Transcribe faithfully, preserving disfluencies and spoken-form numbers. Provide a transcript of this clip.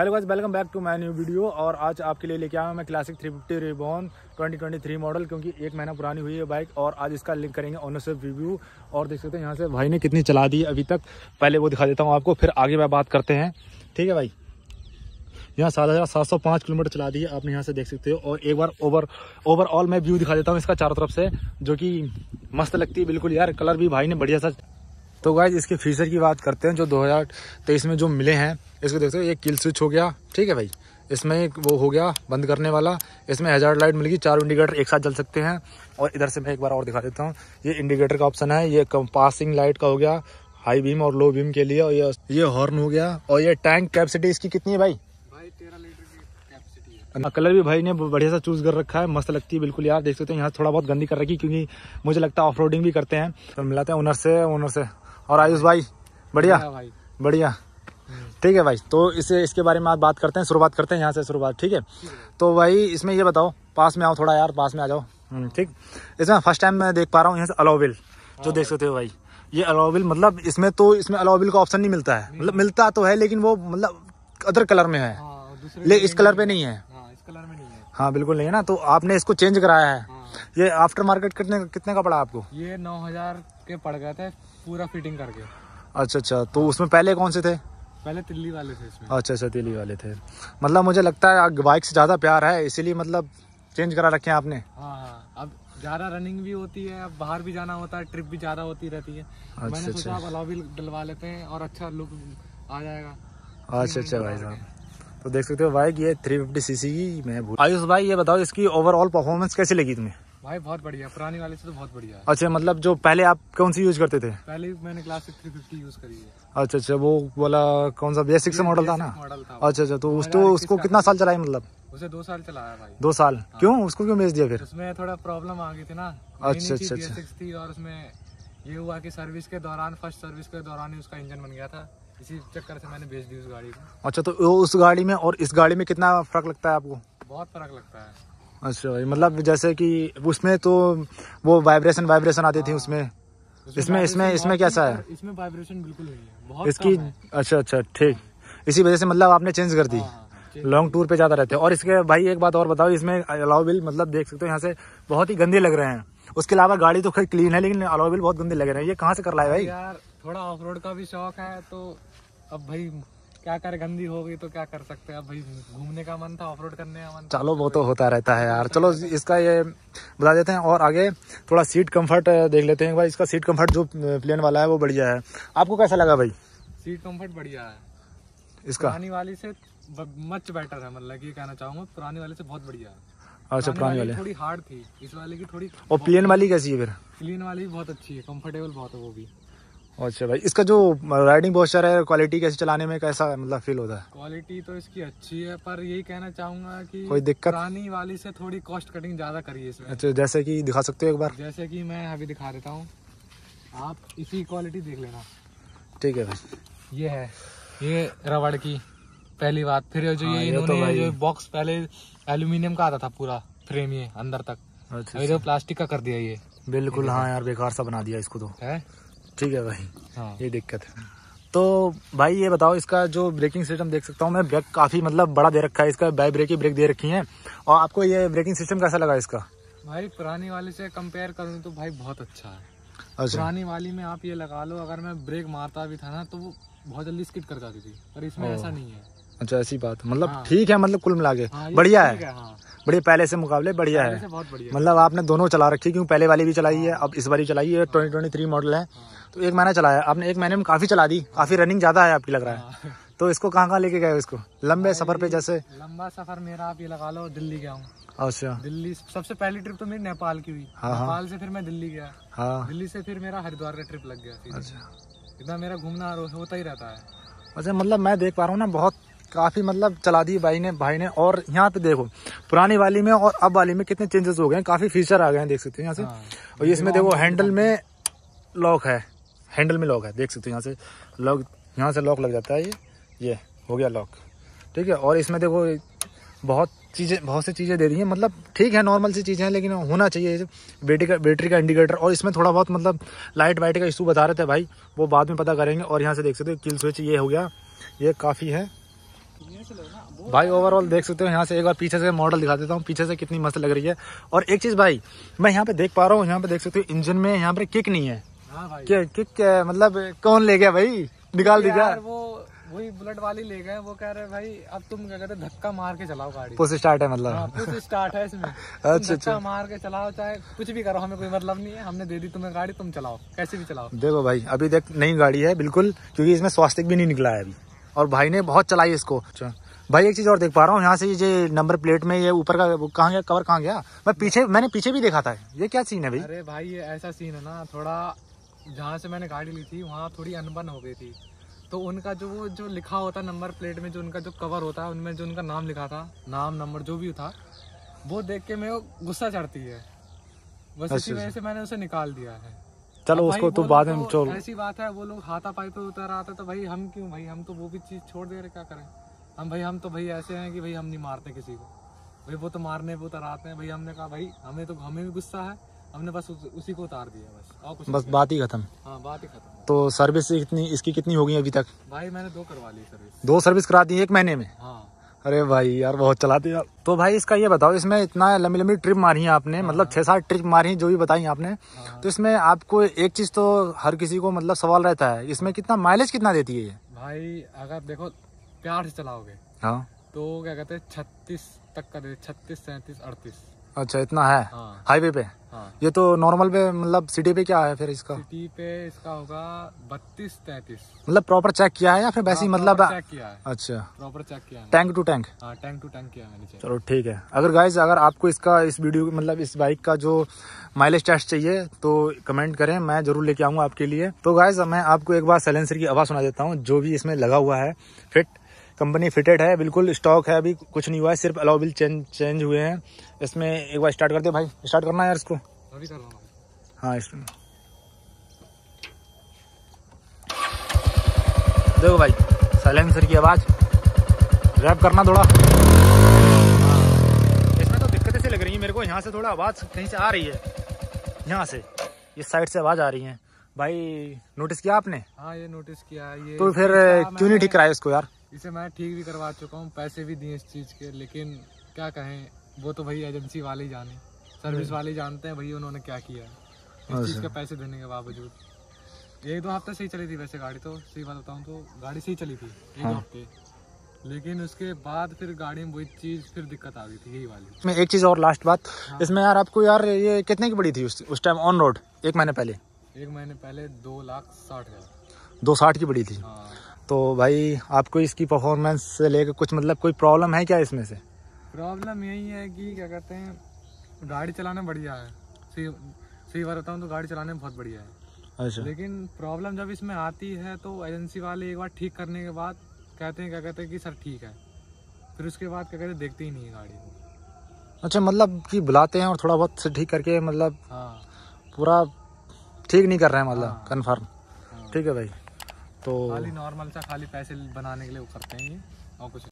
Hello guys, welcome back to my new video. और आज आपके लिए लेके आया हूँ मैं classic three fifty reborn twenty twenty three model, क्योंकि एक महीना पुरानी हुई है बाइक। और आज इसका लिंक करेंगे ओनरशिप रिव्यू। और देख सकते हैं यहाँ से भाई ने कितनी चला दी है अभी तक, पहले वो दिखा देता हूँ आपको, फिर आगे मैं बात करते हैं। ठीक है भाई, यहाँ सात हज़ार सात सौ पाँच किलोमीटर चला दी है आपने, यहाँ से देख सकते हो। और एक बार ओवर ओवरऑल मैं व्यू दिखा देता हूँ इसका चारों तरफ से, जो कि मस्त लगती है बिल्कुल यार। कलर भी भाई ने बढ़िया सा। तो गाइज इसके फीचर की बात करते हैं जो दो हज़ार तेईस में जो मिले हैं। इसको देखते हो, ये किल स्विच हो गया, ठीक है भाई, इसमें एक वो हो गया बंद करने वाला, इसमें हैजार्ड लाइट मिलेगी, चार इंडिकेटर एक साथ जल सकते हैं। और इधर से मैं एक बार और दिखा देता हूँ, ये इंडिकेटर का ऑप्शन है, ये पासिंग लाइट का हो गया, हाई बीम और लो बीम के लिए। और ये ये हॉर्न हो गया। और ये टैंक कैपेसिटी इसकी कितनी है भाई? भाई तेरह लीटर की कैपेसिटी है। कलर भी भाई ने बढ़िया सा चूज़ कर रखा है, मस्त लगती है बिल्कुल यार। देख सकते हो यहाँ थोड़ा बहुत गंदी कर रखी, क्योंकि मुझे लगता है ऑफ रोडिंग भी करते हैं। तो मिलाते हैं ओनर से ओनर से और आयुष भाई, बढ़िया भाई, बढ़िया। ठीक है भाई, तो इसे इसके बारे में आज बात करते हैं। शुरुआत करते हैं यहाँ से, शुरुआत। ठीक है, तो भाई इसमें ये बताओ, पास में आओ थोड़ा यार, पास में आ जाओ। ठीक, इसमें फर्स्ट टाइम मैं देख पा रहा हूँ यहाँ से अलॉविल, जो देख सकते हो भाई, ये अलॉविल मतलब इसमें तो इसमें अलॉविल का ऑप्शन नहीं मिलता है, मतलब मिलता तो है लेकिन वो मतलब अदर कलर में है, ले इस कलर पे नहीं है। हाँ बिल्कुल नहीं है ना, तो आपने इसको चेंज कराया है। ये आफ्टर मार्केट कितने कितने का पड़ा आपको? ये नौ हजार के पड़ गए थे पूरा फिटिंग करके। अच्छा अच्छा, तो उसमें पहले कौन से थे? पहले तिल्ली वाले थे इसमें। अच्छा अच्छा, तिल्ली वाले थे। मतलब मुझे लगता है बाइक से ज़्यादा प्यार है, इसीलिए मतलब चेंज करा रखे हैं आपने। हाँ हाँ, अब ज़्यादा रनिंग भी होती है, अब बाहर भी जाना होता है, ट्रिप भी ज़्यादा होती रहती है। अच्छा, मैंने सोचा आप अलॉविल डलवा लेते हैं और अच्छा लुक आ जाएगा। अच्छा अच्छा भाई साहब, तो देख सकते हो बाइक ये थ्री फिफ्टी सीसी की। मैं आयुष भाई ये बताओ, इसकी ओवरऑल परफॉर्मेंस कैसी लगी तुम्हें? भाई बहुत बढ़िया, पुरानी वाले से तो बहुत बढ़िया है। अच्छा, मतलब जो पहले आप कौन सी यूज करते थे? पहले मैंने क्लासिक थ्री फिफ्टी यूज करी है। अच्छा अच्छा, वो वाला कौन सा बेसिक से मॉडल था ना? मॉडल था। अच्छा अच्छा, तो उस तो उसको कितना साल चलाया? मतलब उसे दो साल चलाया भाई। दो साल? क्यों, उसको क्यों बेच दिया फिर? उसमें थोड़ा प्रॉब्लम आ गई थी ना। अच्छा अच्छा अच्छा। और उसमें ये हुआ की सर्विस के दौरान, फर्स्ट सर्विस के दौरान ही उसका इंजन बन गया था, इसी चक्कर से मैंने बेच दी उस गाड़ी को। अच्छा, तो उस गाड़ी में और इस गाड़ी में कितना फर्क लगता है आपको? बहुत फर्क लगता है। अच्छा भाई, मतलब जैसे कि उसमें तो वो वाइब्रेशन वाइब्रेशन आती थी उसमें, इसमें इसमें इसमें कैसा है? इसमें वाइब्रेशन बिल्कुल नहीं है, बहुत इसकी है। अच्छा अच्छा, ठीक, इसी वजह से मतलब आपने चेंज कर दी, लॉन्ग टूर पे ज़्यादा रहते हैं। और इसके भाई एक बात और बताओ, इसमें अलॉविल मतलब देख सकते हो यहाँ से बहुत ही गंदे लग रहे हैं। उसके अलावा गाड़ी तो खैर क्लीन है, लेकिन अलॉविल बहुत गंदे लग रहे हैं। ये कहाँ से कर रहा है भाई? यार थोड़ा ऑफ रोड का भी शौक है, तो अब भाई क्या कर, गंदी हो गई तो क्या कर सकते हैं। अब भाई घूमने का मन था, ऑफ रोड करने का मन था। चलो वो तो होता रहता है यार। चलो इसका ये बता देते हैं और आगे थोड़ा सीट कंफर्ट देख लेते हैं भाई। इसका सीट कंफर्ट जो प्लेन वाला है वो बढ़िया है, आपको कैसा लगा भाई? सीट कंफर्ट बढ़िया है इसका, पुरानी वाली से मच बेटर है, मतलब ये कहना चाहूँगा पुरानी वाली से बहुत बढ़िया है। अच्छा, पुरानी वाली थोड़ी हार्ड थी, इस वाले की थोड़ी। और प्लेन वाली कैसी है फिर? प्लेन वाली भी बहुत अच्छी है, कंफर्टेबल बहुत है वो भी। अच्छा भाई, इसका जो राइडिंग पोस्चर है, क्वालिटी कैसे चलाने में कैसा मतलब फील होता है? क्वालिटी तो इसकी अच्छी है, पर यही कहना चाहूंगा कि कोई दिक्कत पुरानी वाली से थोड़ी कॉस्ट कटिंग ज्यादा करी है इसमें। अच्छा, जैसे कि दिखा सकते हो एक बार? जैसे कि मैं अभी दिखा देता हूँ, आप इसी क्वालिटी देख लेना। ठीक है भाई, ये है, ये रबड़ की पहली बात। फिर जो ये इन्होंने जो बॉक्स, पहले एल्यूमिनियम का आता था पूरा फ्रेम ये अंदर तक, अभी तो प्लास्टिक का कर दिया ये बिल्कुल। हाँ यार, बेकार सा बना दिया इसको तो। ठीक है भाई, हाँ। ये दिक्कत है। तो भाई ये बताओ, इसका जो ब्रेकिंग सिस्टम देख सकता हूँ मैं, ब्रेक काफ़ी मतलब बड़ा दे रखा है इसका, बाई ब्रेक ही ब्रेक दे रखी है। और आपको ये ब्रेकिंग सिस्टम कैसा लगा इसका? भाई पुरानी वाली से कंपेयर करूँ तो भाई बहुत अच्छा है। अच्छा, पुरानी वाली में आप ये लगा लो, अगर मैं ब्रेक मारता भी था ना तो वो बहुत जल्दी स्किड कर जाती थी, पर इसमें ऐसा नहीं है। अच्छा, ऐसी बात, मतलब ठीक है, मतलब कुल मिला के बढ़िया है, बढ़िया, पहले से मुकाबले बढ़िया है। मतलब आपने दोनों चला रखी, क्योंकि पहले वाली भी चलाई है, अब इस बारी चलाई है। ट्वेंटी ट्वेंटी थ्री मॉडल है, तो एक महीना चलाया आपने, एक महीने में काफी चला दी, काफी रनिंग ज्यादा है आपकी लग रहा है। तो इसको कहाँ कहाँ लेके गए? इसको लंबे सफर पे? जैसे लंबा सफर मेरा आप ये लगा लो, दिल्ली गया हूँ। अच्छा, दिल्ली सबसे पहली ट्रिप तो मेरी नेपाल की हुई। हाँ, नेपाल से फिर मैं दिल्ली गया। हाँ, दिल्ली से फिर मेरा हरिद्वार का ट्रिप लग गया। अच्छा, इतना मेरा घूमना होता ही रहता है। अच्छा, मतलब मैं देख पा रहा हूँ ना, बहुत काफ़ी मतलब चला दी भाई ने भाई ने और यहाँ पे देखो पुरानी वाली में और अब वाली में कितने चेंजेस हो गए हैं, काफ़ी फीचर आ गए हैं, देख सकते हो यहाँ से। और ये इसमें देखो हैंडल में लॉक है, हैंडल में लॉक है, देख सकते हो यहाँ से लॉक, यहाँ से लॉक लग जाता है, ये ये हो गया लॉक। ठीक है, और इसमें देखो बहुत चीज़ें, बहुत सी चीज़ें दे दी हैं, मतलब ठीक है, नॉर्मल सी चीज़ें हैं, लेकिन होना चाहिए। बैटरी का बैटरी का इंडिकेटर, और इसमें थोड़ा बहुत मतलब लाइट वाइट का इशू बता रहे थे भाई, वो बाद में पता करेंगे। और यहाँ से देख सकते हो किल स्विच ये हो गया, ये काफ़ी है। भाई ओवरऑल देख सकते हो, यहाँ से एक बार पीछे से मॉडल दिखा देता हूँ, पीछे से कितनी मस्त लग रही है। और एक चीज भाई मैं यहाँ पे देख पा रहा हूँ, यहाँ पे देख सकते हो इंजन में यहाँ पे किक नहीं है। हाँ भाई। क्या किक क्या है? मतलब कौन ले गया भाई, निकाल दीजिए। वो वही बुलेट वाली ले गए, वो कह रहे भाई अब तुम क्या कहते धक्का मार के चलाओ गाड़ी, पुश स्टार्ट है मतलब, पुश स्टार्ट है इसमें। अच्छा अच्छा, मार के चलाओ चाहे कुछ भी करो, हमें कोई मतलब नहीं है, हमने दे दी तुम्हें गाड़ी, तुम चलाओ कैसे भी चलाओ। देखो भाई अभी देख नई गाड़ी है बिल्कुल, क्योंकि इसमें स्वास्तिक भी नहीं निकला है अभी, और भाई ने बहुत चलाई इसको। अच्छा भाई एक चीज और देख पा रहा हूँ, यहाँ से ये नंबर प्लेट में ये ऊपर का कहाँ गया, कवर कहाँ गया? मैं पीछे, मैंने पीछे भी देखा था, ये क्या सीन है भाई? अरे भाई ये ऐसा सीन है ना, थोड़ा जहाँ से मैंने गाड़ी ली थी वहाँ थोड़ी अनबन हो गई थी, तो उनका जो वो जो लिखा होता नंबर प्लेट में, जो उनका जो कवर होता है उनमें जो उनका नाम लिखा था, नाम नंबर जो भी था, वो देख के मेरे को गुस्सा चढ़ती है, बस इसी वजह से मैंने उसे निकाल दिया है। चलो उसको तो बाद में छोड़, ऐसी बात है। वो लोग हाथापाई पे उतर आता तो भाई हम क्यों भाई, हम तो वो भी चीज छोड़ दे रहे, क्या करें हम भाई, हम तो भाई ऐसे हैं कि भाई हम नहीं मारते किसी को भाई, वो तो मारने पे उतर आते हैं भाई। हमने कहा भाई हमें तो हमें भी गुस्सा है, हमने बस उसी को उतार दिया बस, और कुछ बस बात ही खत्म। हाँ बात ही खत्म। तो सर्विस इतनी इसकी कितनी होगी अभी तक? भाई मैंने दो करवा ली सर्विस, दो सर्विस करा दी एक महीने में। हाँ अरे भाई यार बहुत चलाते यार। तो भाई इसका ये बताओ, इसमें इतना लंबी लंबी ट्रिप मारी है आपने, मतलब छः सात ट्रिप मारी जो भी बताई आपने, तो इसमें आपको एक चीज़ तो हर किसी को मतलब सवाल रहता है, इसमें कितना माइलेज कितना देती है ये? भाई अगर देखो प्यार से चलाओगे हाँ तो क्या कहते हैं छत्तीस तक का दे, छत्तीस सैंतीस अड़तीस। अच्छा इतना है हाईवे पे? हाँ। ये तो नॉर्मल पे मतलब सिटी पे क्या है फिर इसका? सिटी पे इसका होगा बत्तीस तैतीस। मतलब प्रॉपर चेक किया है या फिर वैसे ही मतलब? चेक किया है। अच्छा प्रॉपर चेक किया है, टैंक टू टैंक। हाँ टैंक टू टैंक किया मैंने चेक। चलो ठीक है। अगर गाइज अगर आपको इसका इस वीडियो मतलब इस बाइक का जो माइलेज टेस्ट चाहिए तो कमेंट करें, मैं जरूर लेके आऊँगा आपके लिए। तो गाइज मैं आपको एक बार साइलेंसर की आवाज़ सुना देता हूँ जो भी इसमें लगा हुआ है। फिट कंपनी फिटेड है, बिल्कुल स्टॉक है, अभी कुछ नहीं हुआ है, सिर्फ अलॉयल चेंज चेंज हुए हैं इसमें। एक बार स्टार्ट करते हैं भाई, स्टार्ट करना है यार इसको। अभी कर रहा हूं। हाँ देखो भाई साइलेंसर की आवाज़, रैप करना थोड़ा। इसमें तो दिक्कतें से लग रही है मेरे को, यहाँ से थोड़ा आवाज़ कहीं से आ रही है, यहाँ से इस साइड से आवाज़ आ रही है। भाई नोटिस किया आपने? हाँ ये नोटिस किया है। ये तो फिर क्यों नहीं ठीक कराया इसको यार? इसे मैं ठीक भी करवा चुका हूँ, पैसे भी दिए इस चीज़ के, लेकिन क्या कहें वो तो भाई एजेंसी वाले ही जाने, सर्विस वाले जानते हैं भाई उन्होंने क्या किया है इस चीज़ के। पैसे देने के बावजूद एक दो हफ्ते सही चली थी वैसे गाड़ी, तो सही बात बताऊँ तो गाड़ी सही चली थी एक हाँ। हफ्ते, लेकिन उसके बाद फिर गाड़ी में वही चीज़ फिर दिक्कत आ गई थी यही वाली। इसमें एक चीज़ और लास्ट बात हाँ। इसमें यार आपको यार ये कितने की पड़ी थी उस टाइम ऑन रोड एक महीने पहले? एक महीने पहले दो लाख साठ हज़ार दो साठ की पड़ी थी। तो भाई आपको इसकी परफॉर्मेंस से लेकर कुछ मतलब कोई प्रॉब्लम है क्या इसमें से? प्रॉब्लम यही है कि क्या कहते हैं गाड़ी चलाना बढ़िया है, सही सही बात बताऊँ तो गाड़ी चलाने में बहुत बढ़िया है। अच्छा लेकिन प्रॉब्लम जब इसमें आती है तो एजेंसी वाले एक बार ठीक करने के बाद कहते हैं क्या कहते हैं कि सर ठीक है, फिर उसके बाद क्या कहते हैं देखते ही नहीं है गाड़ी। अच्छा मतलब कि बुलाते हैं और थोड़ा बहुत ठीक करके मतलब हाँ पूरा ठीक नहीं कर रहे हैं मतलब कन्फर्म। ठीक है भाई, तो खाली नॉर्मल सा खाली पैसे बनाने के लिए वो करते हैं ये और कुछ